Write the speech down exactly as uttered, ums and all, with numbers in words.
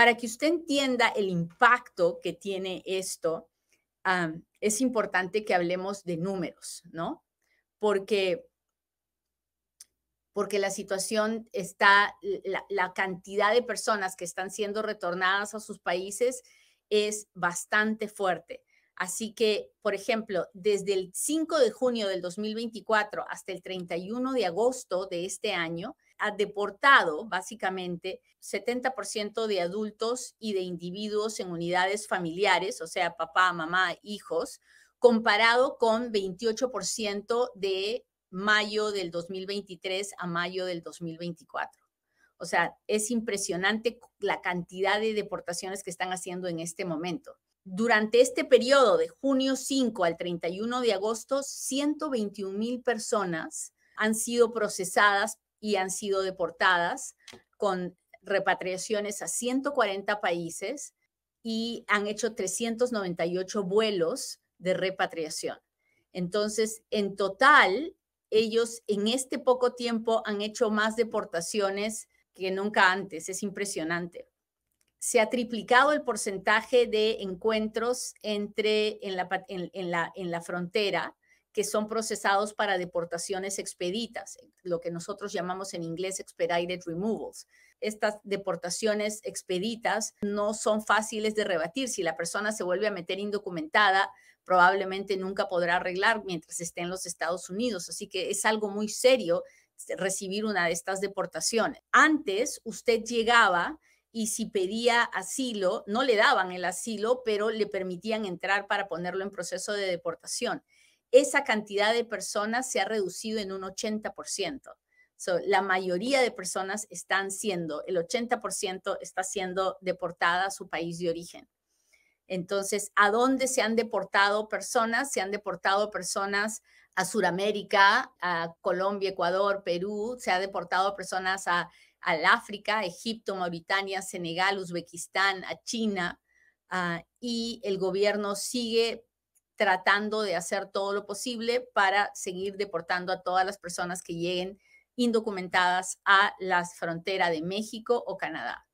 Para que usted entienda el impacto que tiene esto, um, es importante que hablemos de números, ¿no? Porque, porque la situación está, la, la cantidad de personas que están siendo retornadas a sus países es bastante fuerte. Así que, por ejemplo, desde el cinco de junio del dos mil veinticuatro hasta el treinta y uno de agosto de este año, ha deportado básicamente setenta por ciento de adultos y de individuos en unidades familiares, o sea, papá, mamá, hijos, comparado con veintiocho por ciento de mayo del dos mil veintitrés a mayo del dos mil veinticuatro. O sea, es impresionante la cantidad de deportaciones que están haciendo en este momento. Durante este periodo de junio cinco al treinta y uno de agosto, ciento veintiún mil personas han sido procesadas y han sido deportadas con repatriaciones a ciento cuarenta países y han hecho trescientos noventa y ocho vuelos de repatriación. Entonces, en total, ellos en este poco tiempo han hecho más deportaciones que nunca antes. Es impresionante. Se ha triplicado el porcentaje de encuentros entre, en, la, en, en, la, en la frontera que son procesados para deportaciones expeditas, lo que nosotros llamamos en inglés expedited removals. Estas deportaciones expeditas no son fáciles de rebatir. Si la persona se vuelve a meter indocumentada, probablemente nunca podrá arreglar mientras esté en los Estados Unidos. Así que es algo muy serio recibir una de estas deportaciones. Antes, usted llegaba y si pedía asilo, no le daban el asilo, pero le permitían entrar para ponerlo en proceso de deportación. Esa cantidad de personas se ha reducido en un ochenta por ciento. So, la mayoría de personas están siendo, el ochenta por ciento está siendo deportada a su país de origen. Entonces, ¿a dónde se han deportado personas? Se han deportado personas a Sudamérica, a Colombia, Ecuador, Perú. Se ha deportado personas a, al África, Egipto, Mauritania, Senegal, Uzbekistán, a China. Uh, y el gobierno sigue tratando de hacer todo lo posible para seguir deportando a todas las personas que lleguen indocumentadas a la frontera de México o Canadá.